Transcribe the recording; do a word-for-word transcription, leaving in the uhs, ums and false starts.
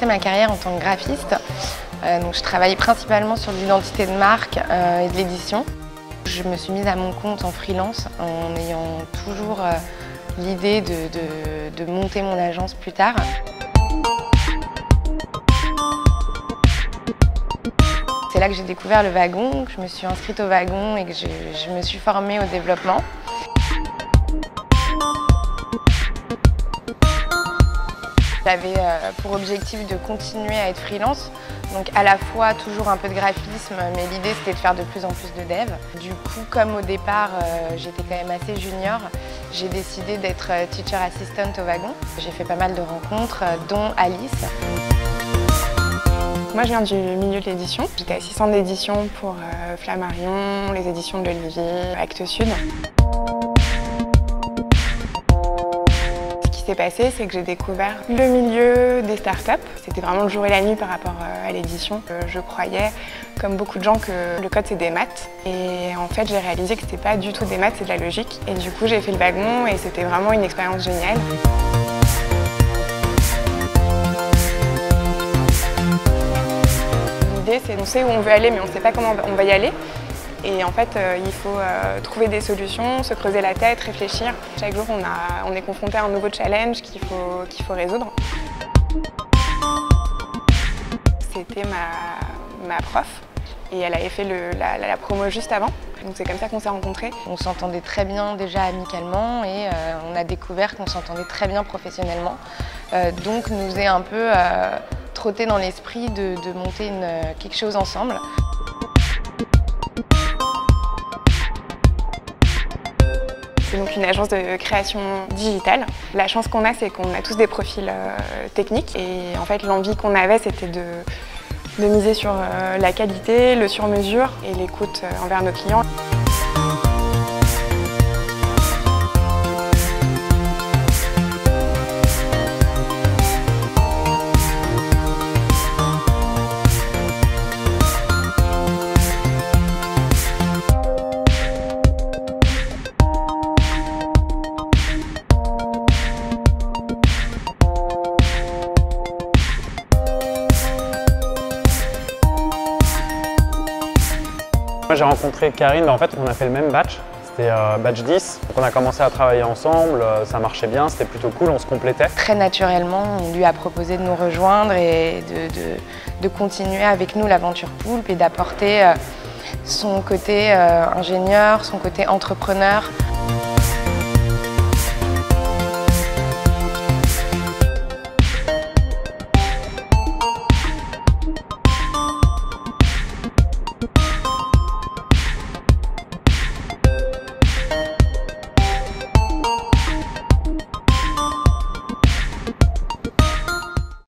commencé ma carrière en tant que graphiste. Euh, donc je travaillais principalement sur l'identité de marque euh, et de l'édition. Je me suis mise à mon compte en freelance en ayant toujours euh, l'idée de, de, de monter mon agence plus tard. C'est là que j'ai découvert le wagon, que je me suis inscrite au wagon et que je, je me suis formée au développement. J'avais pour objectif de continuer à être freelance, donc à la fois toujours un peu de graphisme, mais l'idée c'était de faire de plus en plus de dev. Du coup, comme au départ j'étais quand même assez junior, j'ai décidé d'être teacher assistant au wagon. J'ai fait pas mal de rencontres, dont Alice. Moi je viens du milieu de l'édition, j'étais assistante d'édition pour Flammarion, les éditions de l'Olivier, Actes Sud. Passé, c'est que j'ai découvert le milieu des startups. C'était vraiment le jour et la nuit par rapport à l'édition. Je croyais, comme beaucoup de gens, que le code c'est des maths. Et en fait, j'ai réalisé que c'était pas du tout des maths, c'est de la logique. Et du coup, j'ai fait le wagon et c'était vraiment une expérience géniale. L'idée, c'est qu'on sait où on veut aller, mais on ne sait pas comment on va y aller. Et en fait, euh, il faut euh, trouver des solutions, se creuser la tête, réfléchir. Chaque jour, on, a, on est confronté à un nouveau challenge qu'il faut, qu'il faut résoudre. C'était ma, ma prof et elle avait fait le, la, la promo juste avant. Donc c'est comme ça qu'on s'est rencontrés. On s'entendait très bien déjà amicalement et euh, on a découvert qu'on s'entendait très bien professionnellement. Euh, donc nous est un peu euh, trotté dans l'esprit de, de monter une, quelque chose ensemble. C'est donc une agence de création digitale. La chance qu'on a, c'est qu'on a tous des profils euh, techniques. Et en fait, l'envie qu'on avait, c'était de, de miser sur euh, la qualité, le sur-mesure et l'écoute euh, envers nos clients. Moi j'ai rencontré Karine, en fait on a fait le même batch, c'était euh, batch dix, donc on a commencé à travailler ensemble, euh, ça marchait bien, c'était plutôt cool, on se complétait. Très naturellement, on lui a proposé de nous rejoindre et de, de, de continuer avec nous l'aventure Poulpe et d'apporter euh, son côté euh, ingénieur, son côté entrepreneur.